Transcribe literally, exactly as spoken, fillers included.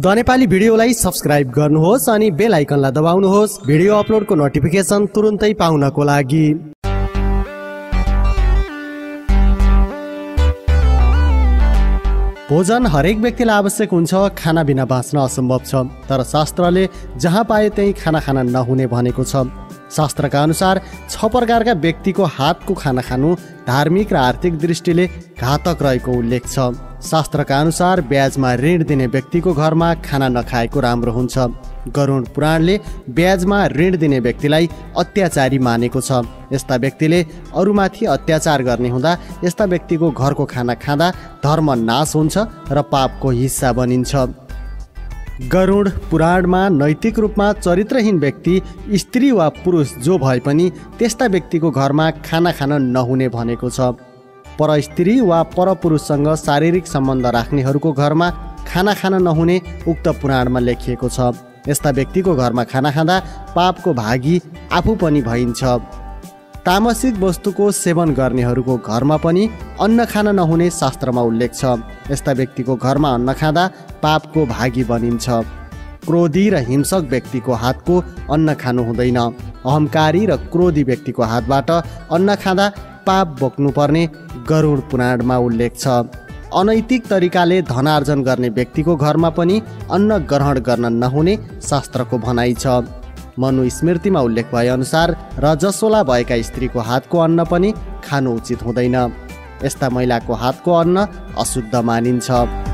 The Nepali भिडियोलाई subscribe गर्नुहोस् अनि बेल आइकनलाई दबाउनुहोस् भिडियो अपलोडको नोटिफिकेसन तुरुन्तै पाउनको लागि। भोजन हरेक व्यक्तिलाई आवश्यक हुन्छ, खाना बिना बाँच्न असम्भव छ। तर शास्त्रले जहाँ पाए त्यही खाना खान नहुने भनेको छ। शास्त्रका अनुसार छ प्रकारका व्यक्तिको हातको खाना खानु धार्मिक र आर्थिक दृष्टिले घातक रहेको उल्लेख छ। शास्त्रका अनुसार ब्याजमा ऋण दिने व्यक्तिको घरमा खाना नखाएको राम्रो हुन्छ। गरुण पुराणले ब्याजमा ऋण दिने व्यक्तिलाई अत्याचारी मानेको छ। यस्ता व्यक्तिले अरूमाथि अत्याचार गर्ने हुँदा यस्ता व्यक्तिको घरको खाना खाँदा धर्म नाश हुन्छ र पापको हिस्सा बनिन्छ। गरुड पुराणमा नैतिक रूपमा चरित्रहीन व्यक्ति स्त्री वा पुरुष जो भए पनि त्यस्ता व्यक्तिको घरमा खाना खान नहुने भनेको छ। पर स्त्री वा परपुरुषसँग शारीरिक सम्बन्ध राख्नेहरूको घरमा खाना खान नहुने उक्त पुराणमा लेखिएको छ। यस्ता व्यक्तिको घरमा खाना खाँदा पापको भागी आफू पनि भइन्छ। तामसिक वस्तुको सेवन गर्नेहरूको घरमा पनि अन्न खान नहुने शास्त्रमा उल्लेख छ। यस्ता व्यक्तिको घरमा अन्न खाँदा पापको भागी बनिन्छ। क्रोधी र हिंसक व्यक्तिको हातको अन्न खानु हुँदैन। अहंकारी र क्रोधी व्यक्तिको हातबाट अन्न खाँदा पाप बोक्नुपर्ने गरुड पुराणमा उल्लेख छ। अनैतिक तरिकाले धनार्जन गर्ने व्यक्तिको घरमा पनि अन्न ग्रहण गर्न नहुने शास्त्रको भनाइ छ। मनुस्मृतिमा उल्लेख भएअनुसार रजस्वला भएका स्त्रीको हातको अन्न पनि खानु उचित हुँदैन। यस्ता महिलाको हातको अन्न अशुद्ध मानिन्छ।